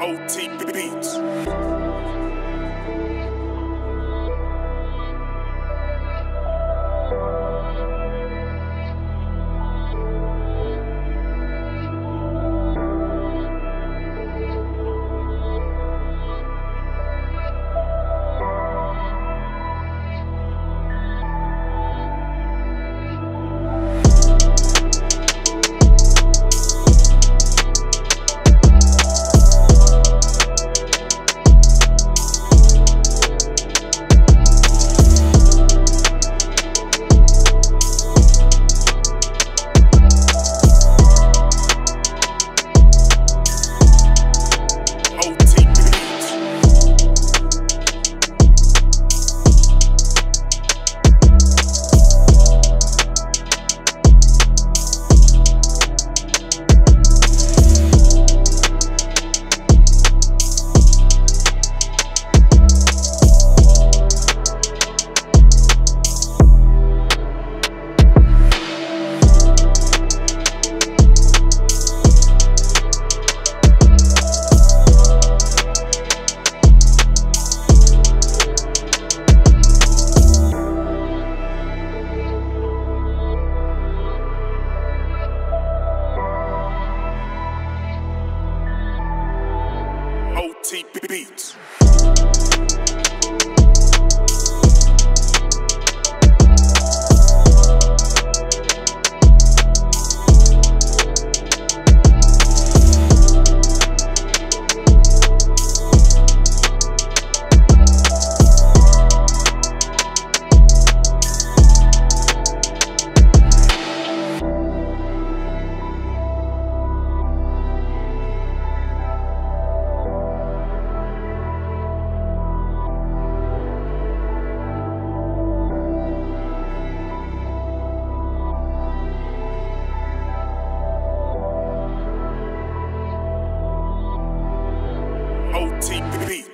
OT Beatz. OT Beatz. OT Beatz.